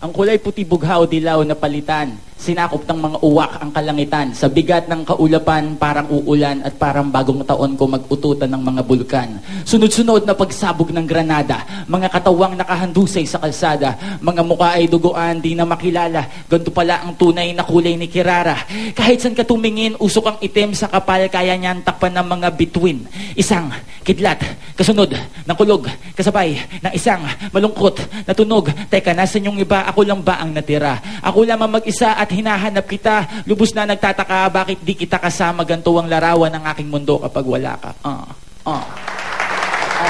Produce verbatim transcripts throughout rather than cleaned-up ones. Ang kulay puti bughaw dilaw na palitan, sinakop ng mga uwak ang kalangitan. Sa bigat ng kaulapan, parang uulan at parang bagong taon ko magututan ng mga bulkan. Sunod-sunod na pagsabog ng granada, mga katawang nakahandusay sa kalsada, mga mukha ay duguan, di na makilala. Ganto pala ang tunay na kulay ni Kirara. Kahit saan ka tumingin, usok ang itim sa kapal, kaya niyan takpan ng mga bituin. Isang kidlat, kasunod ng kulog, kasabay ng isang malungkot na tunog. Teka, nasan yung iba? Ako lang ba ang natira? Ako lamang mag-isa at hinahanap kita. Lubos na nagtataka, bakit di kita kasama? Ganto ang larawan ng aking mundo kapag wala ka. Uh, uh, uh, uh,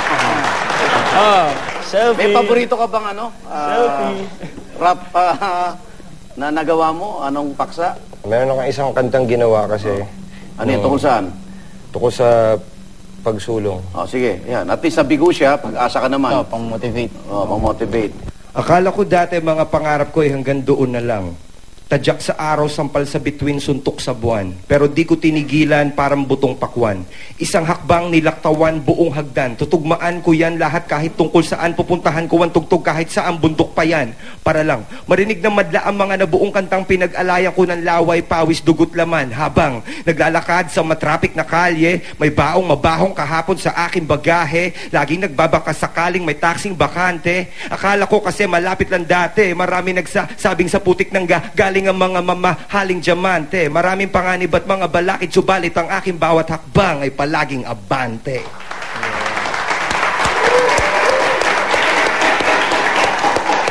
uh, uh. Selfie. May paborito ka bang ano? Uh, Selfie. Rap uh, na nagawa mo? Anong paksa? Meron akong isang kantang ginawa kasi. Uh, ano yung tungkol saan? Tungkol sa pagsulong. Oh, sige, yan. At least sabi ko siya, pag-asa ka naman. Oh, pang-motivate. Oh, pang-motivate. Akala ko dati mga pangarap ko ay hanggang doon na lang. Tadyak sa araw, sampal sa bituin, suntok sa buwan. Pero di ko tinigilan, parang butong pakwan. Isang hakbang nilaktawan, buong hagdan. Tutugmaan ko yan lahat, kahit tungkol saan pupuntahan ko ang tugtog, kahit saan bundok pa yan. Para lang marinig ng madla ang mga nabuong kantang pinag-alaya ko ng laway, pawis, dugot, laman. Habang naglalakad sa matrapik na kalye, may baong mabahong kahapon sa aking bagahe. Laging nagbabaka sakaling may taksing bakante. Akala ko kasi malapit lang dati, marami nagsasabing sa putik ng ga galing ang mga mamahaling diamante. Maraming panganib at mga balakid, subalit ang aking bawat hakbang ay palaging abante.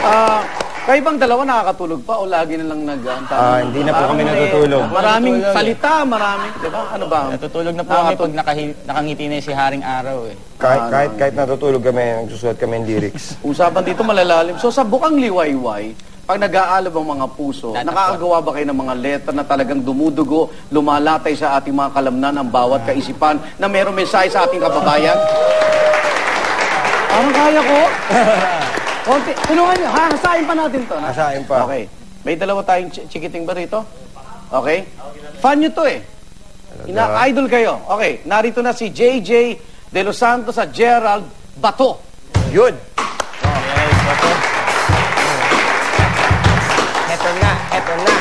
Ah, uh, kayo bang dalawa nakakatulog pa o lagi na lang nag-aantay? Ah, uh, hindi na po kami natutulog. Maraming salita, maraming, 'di ba? Ano ba? Natutulog na po kami pag nakangiti na si Haring Araw eh. Kahit kahit, kahit natutulog kami, nagsusulat kami ng lyrics. Usapan dito malalalim. So sa bukang liwayway, pag nag-aalab ang mga puso, nakakagawa ba kayo ng mga letra na talagang dumudugo, lumalatay sa ating mga kalamnan ang bawat kaisipan na mayroong mensahe sa ating kababayan? Parang kaya ko. Konti. Tulungan nyo. Hasain pa natin to. Na? Hasain pa. Okay. May dalawa tayong ch chikiting ba rito? Okay. Fan nyo to eh. Ina-idol kayo. Okay. Narito na si J J De Los Santos at Gerald Bato. Yun. Oh. Yes, Bato. Eto na, eto na.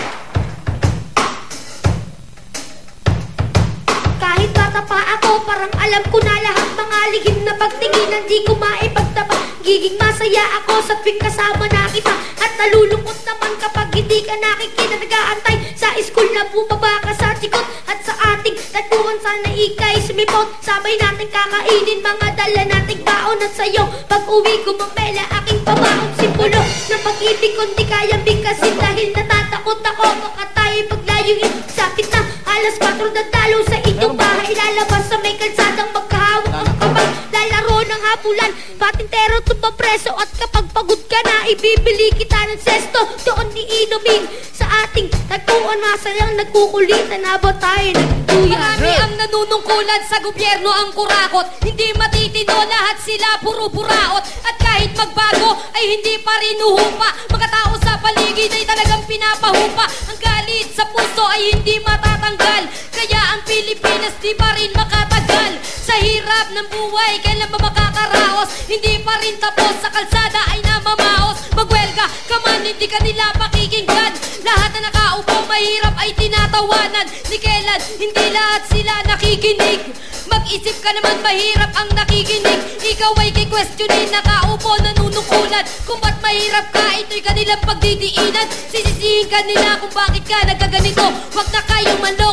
Kahit bata pa ako, parang alam ko na lahat. Mga ligid na pagtinginan, di ko maipagtapa. Giging masaya ako sa tuwing kasama na kita. At nalulungkot naman kapag hindi ka nakikita. Nag-aantay sa school na bumaba ka sa sikot. At sa ating tagpuan, sana ika'y sumipot. Sabay natin kakainin mga dala nating baon. At sa'yo, pag uwi gumamela aking pabaon. Simpulo ng pag-ibig ko, di kayang bigkasin. Dahil natatakot ako, baka tayo'y paglayuin. Sa kita, alas kwatro na talo sa inyong bahay. Lalabas sa may kalsadang magkahawak ang kabay. Lalaro ng hapulan, patintero tumapreso. At kapag pagod ka na, ibibili kita ng sesto. Doon iinumin sa ating tagpuan. Masayang nagkukulitan na ba tayo nagtutuyan? Marami ang nanunungkulan sa gobyerno ang kurakot. Hindi matitino, lahat sila puro buraot. At kahit magbago ay hindi pa rin uhupa. Mga tao sa paligid ay talagang pinapahupa. Ang galit sa puso ay hindi matatanggal. Kaya ang Pilipinas di pa rin makatagal. Sa hirap ng buhay, kailan ba makakaraos? Hindi pa rin tapos, sa kalsada ay namamaos. Magwelga ka man, hindi ka nila pakikinggan. Lahat na nakaupo, mahirap ay tinatawanan. Ni kailan, hindi lahat sila nakikinig. Mag-isip ka naman, mahirap ang nakikinig. Ikaw ay kikwestiyonin, nakaupo, nanunukulan. Kung ba't mahirap ka, ito'y kanilang pagdidiinan. Sisisihin ka nila kung bakit ka nagkaganito. Huwag na kayo man